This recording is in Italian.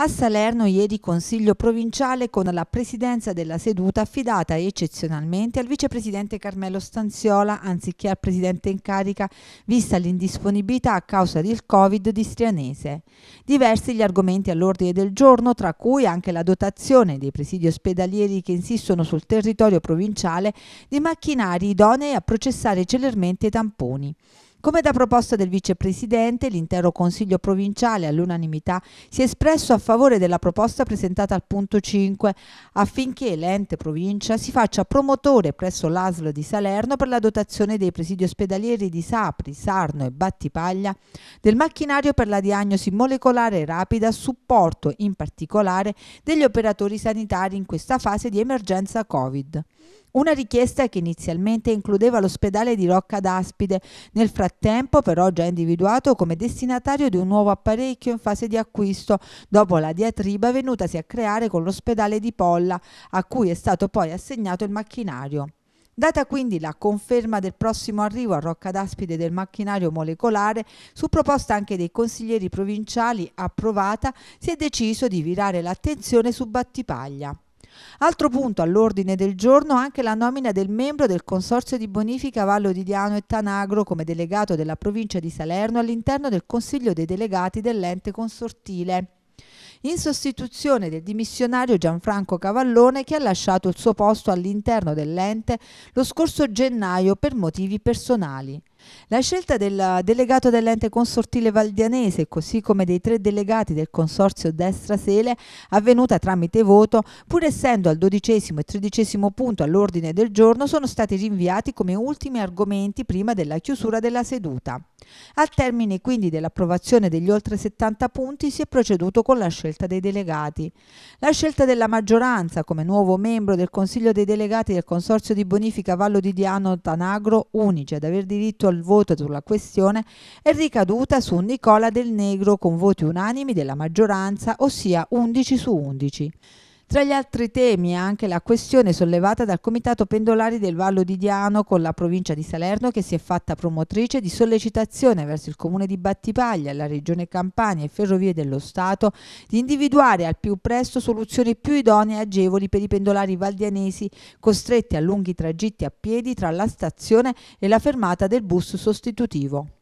A Salerno ieri Consiglio Provinciale con la presidenza della seduta affidata eccezionalmente al vicepresidente Carmelo Stanziola anziché al presidente in carica, vista l'indisponibilità a causa del Covid di Strianese. Diversi gli argomenti all'ordine del giorno, tra cui anche la dotazione dei presidi ospedalieri che insistono sul territorio provinciale di macchinari idonei a processare celermente i tamponi. Come da proposta del vicepresidente, l'intero Consiglio Provinciale all'unanimità si è espresso a favore della proposta presentata al punto 5 affinché l'ente provincia si faccia promotore presso l'ASL di Salerno per la dotazione dei presidi ospedalieri di Sapri, Sarno e Battipaglia del macchinario per la diagnosi molecolare rapida a supporto in particolare degli operatori sanitari in questa fase di emergenza Covid. Una richiesta che inizialmente includeva l'ospedale di Rocca d'Aspide, nel frattempo però già individuato come destinatario di un nuovo apparecchio in fase di acquisto, dopo la diatriba venutasi a creare con l'ospedale di Polla, a cui è stato poi assegnato il macchinario. Data quindi la conferma del prossimo arrivo a Rocca d'Aspide del macchinario molecolare, su proposta anche dei consiglieri provinciali approvata, si è deciso di virare l'attenzione su Battipaglia. Altro punto all'ordine del giorno anche la nomina del membro del Consorzio di Bonifica Vallo di Diano e Tanagro come delegato della provincia di Salerno all'interno del Consiglio dei Delegati dell'ente consortile, in sostituzione del dimissionario Gianfranco Cavallone che ha lasciato il suo posto all'interno dell'ente lo scorso gennaio per motivi personali. La scelta del delegato dell'ente consortile valdianese, così come dei 3 delegati del consorzio Destra Sele, avvenuta tramite voto, pur essendo al 12° e 13° punto all'ordine del giorno, sono stati rinviati come ultimi argomenti prima della chiusura della seduta. Al termine quindi dell'approvazione degli oltre 70 punti si è proceduto con la scelta dei delegati. La scelta della maggioranza come nuovo membro del Consiglio dei Delegati del Consorzio di Bonifica Vallo di Diano e Tanagro, unici ad aver diritto al voto sulla questione, è ricaduta su Nicola Del Negro con voti unanimi della maggioranza, ossia 11 su 11. Tra gli altri temi anche la questione sollevata dal Comitato Pendolari del Vallo di Diano con la provincia di Salerno che si è fatta promotrice di sollecitazione verso il comune di Battipaglia, la Regione Campania e Ferrovie dello Stato di individuare al più presto soluzioni più idonee e agevoli per i pendolari valdianesi costretti a lunghi tragitti a piedi tra la stazione e la fermata del bus sostitutivo.